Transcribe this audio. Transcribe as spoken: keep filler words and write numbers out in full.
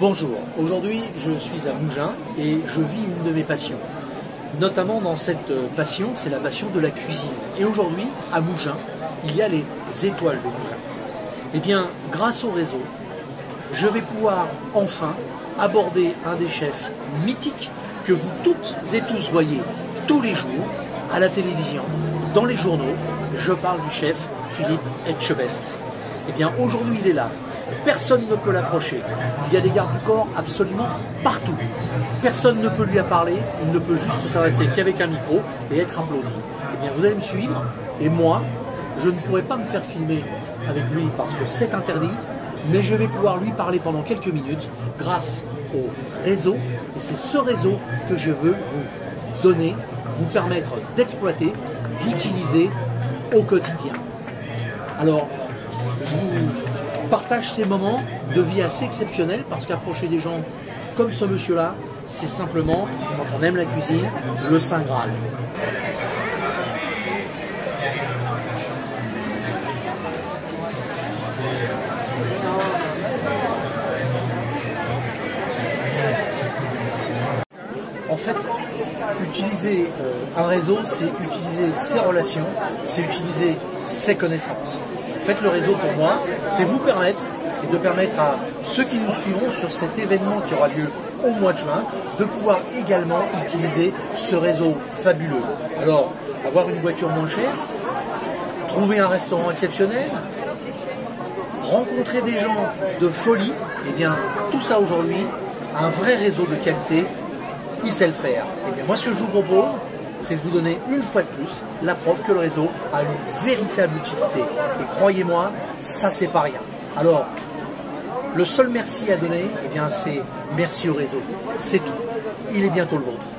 Bonjour, aujourd'hui je suis à Mougins et je vis une de mes passions. Notamment dans cette passion, c'est la passion de la cuisine. Et aujourd'hui, à Mougins, il y a les Étoiles de Mougins. Eh bien, grâce au réseau, je vais pouvoir enfin aborder un des chefs mythiques que vous toutes et tous voyez tous les jours, à la télévision, dans les journaux. Je parle du chef Philippe Etchebest. Eh bien, aujourd'hui il est là. Personne ne peut l'approcher. Il y a des gardes du corps absolument partout. Personne ne peut lui parler. Il ne peut juste s'adresser qu'avec un micro et être applaudi. Eh bien, vous allez me suivre. Et moi, je ne pourrai pas me faire filmer avec lui parce que c'est interdit. Mais je vais pouvoir lui parler pendant quelques minutes grâce au réseau. Et c'est ce réseau que je veux vous donner, vous permettre d'exploiter, d'utiliser au quotidien. Alors, je vous partage ces moments de vie assez exceptionnels parce qu'approcher des gens comme ce monsieur-là, c'est simplement, quand on aime la cuisine, le Saint Graal. En fait, utiliser un réseau, c'est utiliser ses relations, c'est utiliser ses connaissances. En fait, le réseau pour moi, c'est vous permettre et de permettre à ceux qui nous suivront sur cet événement qui aura lieu au mois de juin, de pouvoir également utiliser ce réseau fabuleux. Alors, avoir une voiture moins chère, trouver un restaurant exceptionnel, rencontrer des gens de folie, et bien tout ça aujourd'hui, un vrai réseau de qualité, il sait le faire. Et bien moi, ce que je vous propose, c'est de vous donner une fois de plus la preuve que le réseau a une véritable utilité. Et croyez-moi, ça c'est pas rien. Alors, le seul merci à donner, eh bien c'est merci au réseau. C'est tout. Il est bientôt le vôtre.